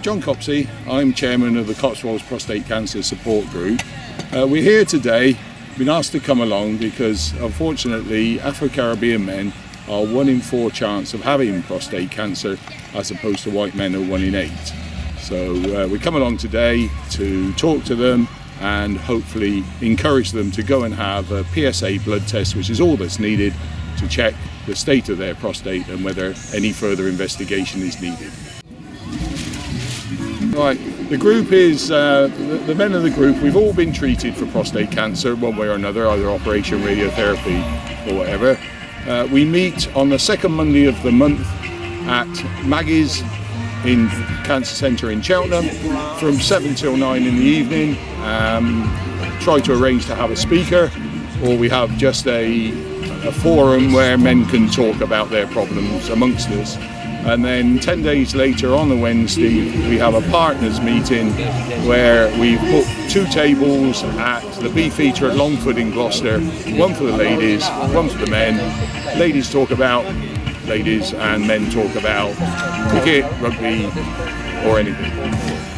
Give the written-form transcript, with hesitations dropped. John Copsey, I'm chairman of the Cotswolds Prostate Cancer Support Group. We're here today, been asked to come along because unfortunately Afro-Caribbean men are 1 in 4 chance of having prostate cancer as opposed to white men are 1 in 8. So we come along today to talk to them and hopefully encourage them to go and have a PSA blood test, which is all that's needed to check the state of their prostate and whether any further investigation is needed. Right, the group is, the men of the group, we've all been treated for prostate cancer one way or another, either operation, radiotherapy or whatever. We meet on the second Monday of the month at Maggie's in Cancer Centre in Cheltenham from 7 till 9 in the evening. Try to arrange to have a speaker, or we have just a forum where men can talk about their problems amongst us. And then 10 days later on the Wednesday we have a partners meeting where we put 2 tables at the Beef Eater at Longfoot in Gloucester, one for the ladies, one for the men. Ladies talk about ladies and men talk about cricket, rugby or anything.